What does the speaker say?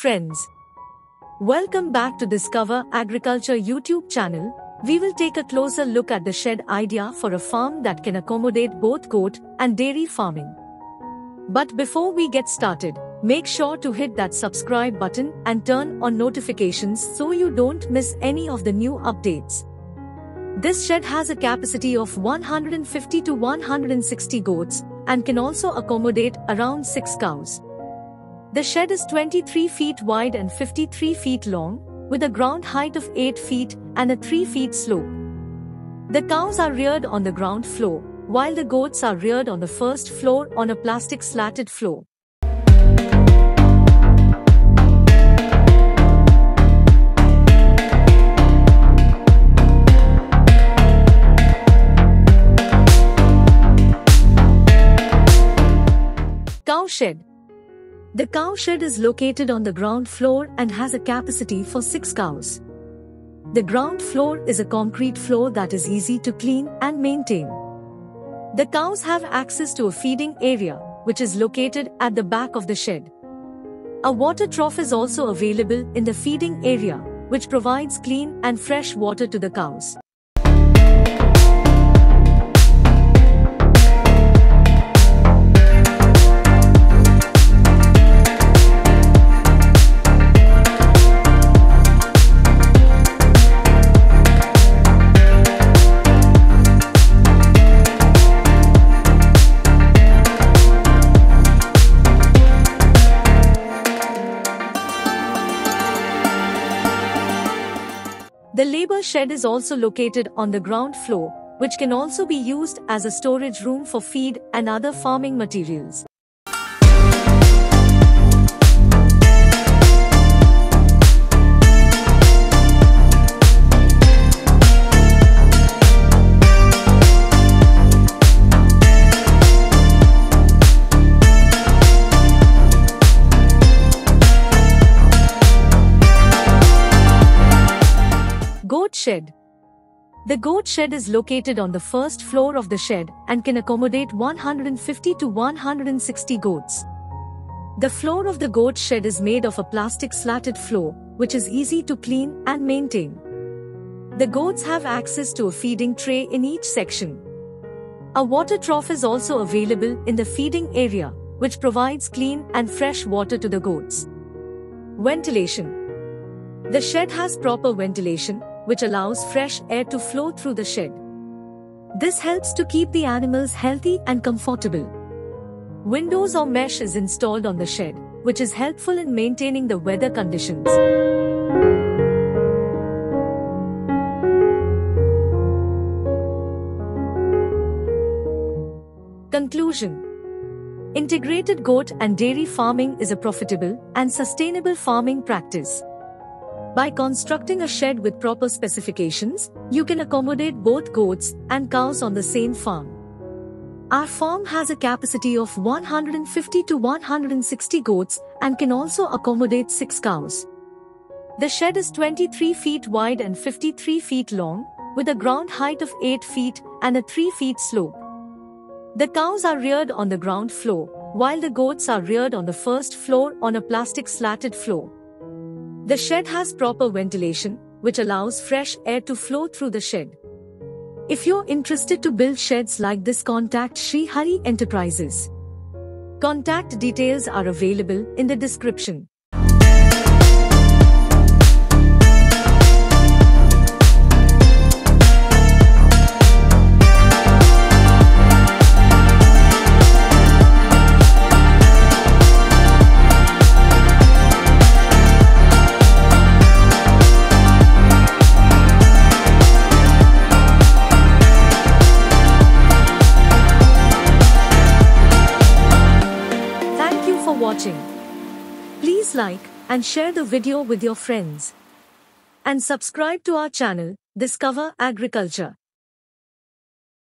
friends, welcome back to Discover Agriculture YouTube channel. We will take a closer look at the shed idea for a farm that can accommodate both goat and dairy farming. But before we get started, make sure to hit that subscribe button and turn on notifications so you don't miss any of the new updates. This shed has a capacity of 150 to 160 goats and can also accommodate around 6 cows. The shed is 23 feet wide and 53 feet long, with a ground height of 8 feet and a 3 feet slope. The cows are reared on the ground floor, while the goats are reared on the first floor on a plastic slatted floor. Cow shed. The cow shed is located on the ground floor and has a capacity for 6 cows. The ground floor is a concrete floor that is easy to clean and maintain. The cows have access to a feeding area, which is located at the back of the shed. A water trough is also available in the feeding area, which provides clean and fresh water to the cows. The labor shed is also located on the ground floor, which can also be used as a storage room for feed and other farming materials. Shed. The goat shed is located on the first floor of the shed and can accommodate 150 to 160 goats. The floor of the goat shed is made of a plastic slatted floor, which is easy to clean and maintain. The goats have access to a feeding tray in each section. A water trough is also available in the feeding area, which provides clean and fresh water to the goats. Ventilation. The shed has proper ventilation, which allows fresh air to flow through the shed. This helps to keep the animals healthy and comfortable. Windows or mesh is installed on the shed, which is helpful in maintaining the weather conditions. Conclusion. Integrated goat and dairy farming is a profitable and sustainable farming practice. By constructing a shed with proper specifications, you can accommodate both goats and cows on the same farm. Our farm has a capacity of 150 to 160 goats and can also accommodate 6 cows. The shed is 23 feet wide and 53 feet long, with a ground height of 8 feet and a 3 feet slope. The cows are reared on the ground floor, while the goats are reared on the first floor on a plastic slatted floor. The shed has proper ventilation, which allows fresh air to flow through the shed. If you're interested to build sheds like this, contact Sri Hari Enterprises. Contact details are available in the description. Watching. Please like and share the video with your friends. And subscribe to our channel, Discover Agriculture.